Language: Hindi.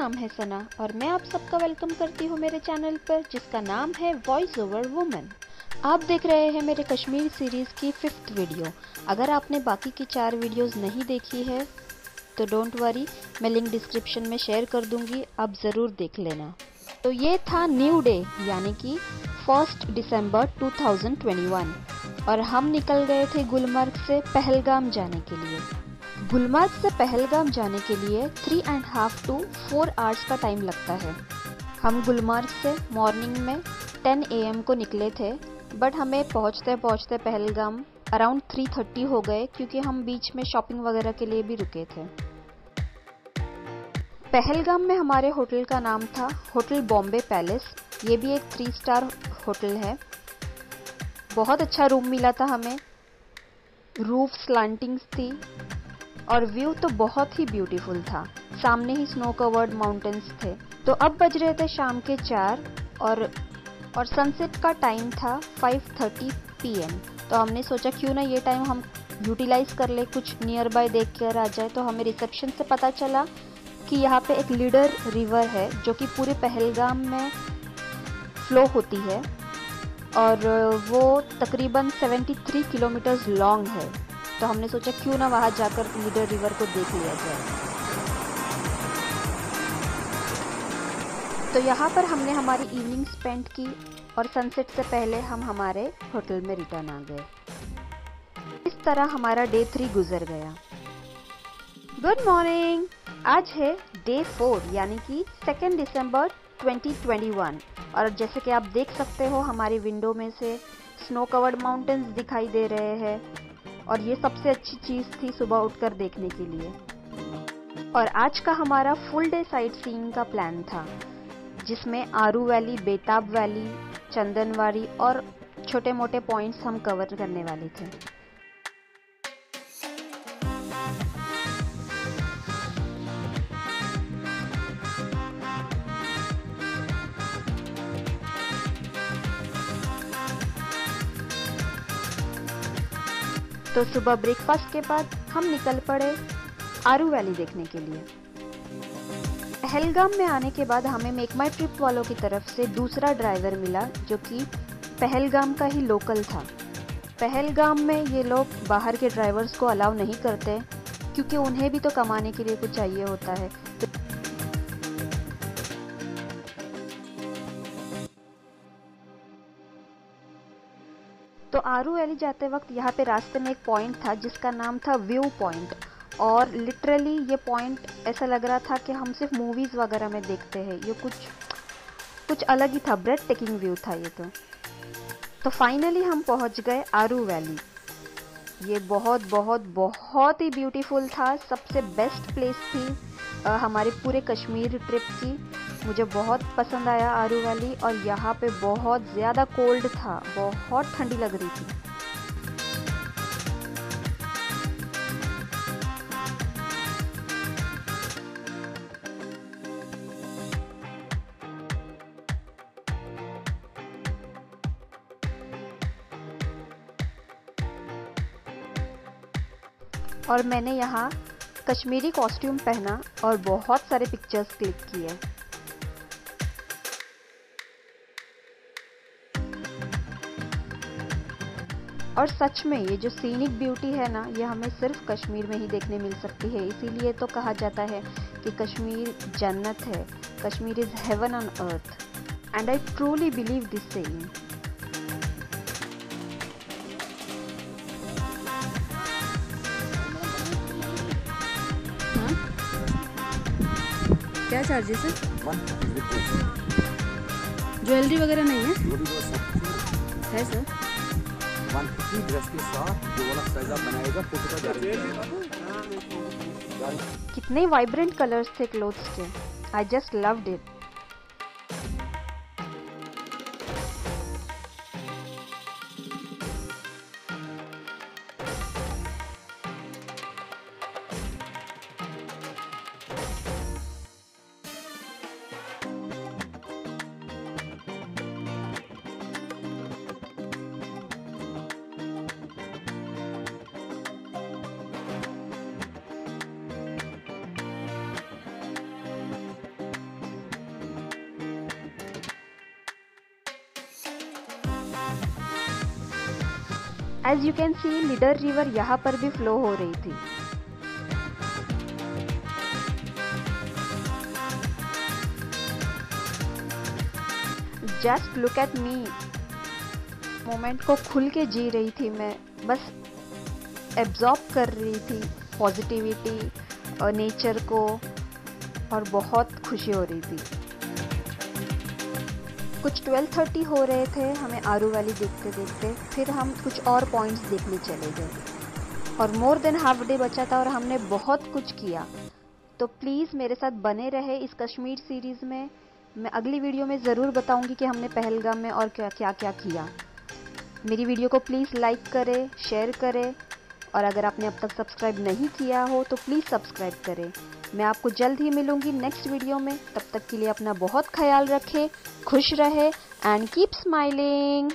नाम है सना और मैं आप सबका वेलकम करती हूँ मेरे चैनल पर जिसका नाम है वॉइस ओवर वुमन। आप देख रहे हैं मेरे कश्मीर सीरीज़ की 5th वीडियो। अगर आपने बाकी की 4 वीडियोस नहीं देखी है तो डोंट वरी, मैं लिंक डिस्क्रिप्शन में शेयर कर दूँगी, आप ज़रूर देख लेना। तो ये था न्यू डे यानी कि 1 दिसंबर 2021 और हम निकल गए थे गुलमर्ग से पहलगाम जाने के लिए। गुलमर्ग से पहलगाम जाने के लिए 3.5 to 4 आवर्स का टाइम लगता है। हम गुलमर्ग से मॉर्निंग में 10 AM को निकले थे बट हमें पहुंचते पहुंचते पहलगाम अराउंड 3:30 हो गए क्योंकि हम बीच में शॉपिंग वगैरह के लिए भी रुके थे। पहलगाम में हमारे होटल का नाम था होटल बॉम्बे पैलेस। ये भी एक 3 स्टार होटल है। बहुत अच्छा रूम मिला था हमें, रूफ स्लांटिंग्स थी और व्यू तो बहुत ही ब्यूटीफुल था। सामने ही स्नो कवर्ड माउंटेन्स थे। तो अब बज रहे थे शाम के 4 और सनसेट का टाइम था 5:30 PM। तो हमने सोचा क्यों ना ये टाइम हम यूटिलाइज़ कर ले, कुछ नियर बाय देख कर आ जाए। तो हमें रिसेप्शन से पता चला कि यहाँ पे एक लीडर रिवर है जो कि पूरे पहलगाम में फ्लो होती है और वो तकरीबन 73 किलोमीटर्स लॉन्ग है। तो हमने सोचा क्यों ना वहाँ जाकर लीडर रिवर को देख लिया जाए। तो यहाँ पर हमने हमारी इवनिंग स्पेंड की और सनसेट से पहले हम हमारे होटल में रिटर्न आ गए। इस तरह हमारा डे 3 गुजर गया। Good morning. आज है डे 4 यानी कि 2 दिसंबर 2021 और जैसे कि आप देख सकते हो हमारी विंडो में से स्नो कवर्ड माउंटेन्स दिखाई दे रहे हैं और ये सबसे अच्छी चीज़ थी सुबह उठकर देखने के लिए। और आज का हमारा फुल डे साइट सीइंग का प्लान था जिसमें आरू वैली, बेताब वैली, चंदनवारी और छोटे मोटे पॉइंट्स हम कवर करने वाले थे। तो सुबह ब्रेकफास्ट के बाद हम निकल पड़े आरू वैली देखने के लिए। पहलगाम में आने के बाद हमें मेक माई ट्रिप वालों की तरफ से दूसरा ड्राइवर मिला जो कि पहलगाम का ही लोकल था। पहलगाम में ये लोग बाहर के ड्राइवर्स को अलाउ नहीं करते क्योंकि उन्हें भी तो कमाने के लिए कुछ चाहिए होता है। तो आरू वैली जाते वक्त यहाँ पे रास्ते में एक पॉइंट था जिसका नाम था व्यू पॉइंट और लिटरली ये पॉइंट ऐसा लग रहा था कि हम सिर्फ मूवीज़ वगैरह में देखते हैं। ये कुछ अलग ही था, ब्रेथ टेकिंग व्यू था ये। तो फाइनली हम पहुँच गए आरू वैली। ये बहुत बहुत बहुत ही ब्यूटीफुल था। सबसे बेस्ट प्लेस थी हमारे पूरे कश्मीर ट्रिप की। मुझे बहुत पसंद आया आरू वैली और यहाँ पे बहुत ज़्यादा कोल्ड था, बहुत ठंडी लग रही थी। और मैंने यहाँ कश्मीरी कॉस्ट्यूम पहना और बहुत सारे पिक्चर्स क्लिक किए। और सच में ये जो सीनिक ब्यूटी है ना, ये हमें सिर्फ कश्मीर में ही देखने मिल सकती है। इसीलिए तो कहा जाता है कि कश्मीर जन्नत है, Kashmir is heaven on earth and I truly believe this saying. क्या चार्जेस है? ज्वेलरी वगैरह नहीं है? है सर। 150 ड्रेस के साथ जो वाला साइज़ आप बनाएगा फोटो का जाएगा। कितने वाइब्रेंट कलर्स थे क्लोथ्स के, I just loved it. As you can see Lidder river यहाँ पर भी फ्लो हो रही थी। Just look at me, moment को खुल के जी रही थी मैं, बस एब्जॉर्ब कर रही थी पॉजिटिविटी और नेचर को, और बहुत खुशी हो रही थी। कुछ 12:30 हो रहे थे हमें आरू वैली देखते देखते, फिर हम कुछ और पॉइंट्स देखने चले गए और मोर देन हाफ डे बचा था और हमने बहुत कुछ किया। तो प्लीज़ मेरे साथ बने रहे इस कश्मीर सीरीज़ में। मैं अगली वीडियो में ज़रूर बताऊंगी कि हमने पहलगाम में और क्या क्या क्या किया। मेरी वीडियो को प्लीज़ लाइक करें, शेयर करें, और अगर आपने अब तक सब्सक्राइब नहीं किया हो तो प्लीज़ सब्सक्राइब करें। मैं आपको जल्द ही मिलूंगी नेक्स्ट वीडियो में। तब तक के लिए अपना बहुत ख्याल रखें, खुश रहे एंड कीप स्माइलिंग।